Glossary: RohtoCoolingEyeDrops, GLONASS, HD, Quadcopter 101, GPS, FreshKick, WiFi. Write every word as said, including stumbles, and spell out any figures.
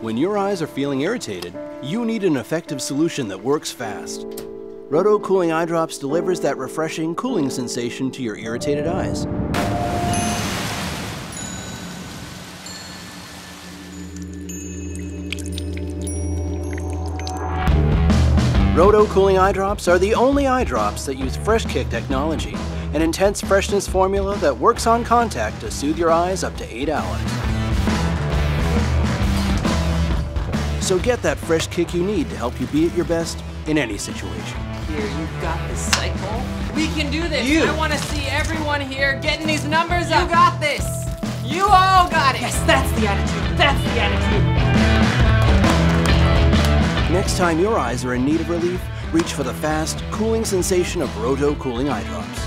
When your eyes are feeling irritated, you need an effective solution that works fast. Rohto Cooling Eye Drops delivers that refreshing cooling sensation to your irritated eyes. Rohto Cooling Eye Drops are the only eye drops that use FreshKick technology, an intense freshness formula that works on contact to soothe your eyes up to eight hours. So get that fresh kick you need to help you be at your best in any situation. Here, you've got this cycle. We can do this. You. I want to see everyone here getting these numbers up. You got this. You all got it. Yes, that's the attitude. That's the attitude. Next time your eyes are in need of relief, reach for the fast, cooling sensation of Rohto Cooling Eye Drops.